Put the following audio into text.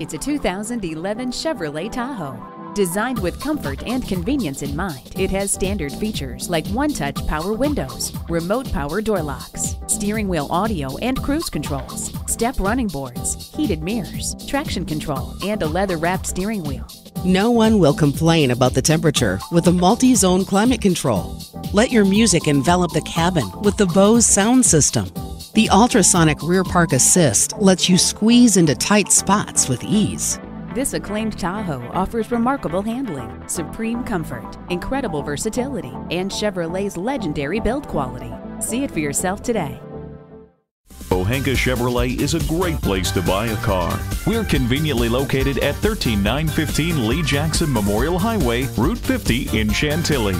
It's a 2011 Chevrolet Tahoe. Designed with comfort and convenience in mind, it has standard features like one-touch power windows, remote power door locks, steering wheel audio and cruise controls, step running boards, heated mirrors, traction control, and a leather-wrapped steering wheel. No one will complain about the temperature with the multi-zone climate control. Let your music envelop the cabin with the Bose sound system. The ultrasonic rear park assist lets you squeeze into tight spots with ease. This acclaimed Tahoe offers remarkable handling, supreme comfort, incredible versatility, and Chevrolet's legendary build quality. See it for yourself today. Pohanka Chevrolet is a great place to buy a car. We're conveniently located at 13915 Lee Jackson Memorial Highway, Route 50 in Chantilly.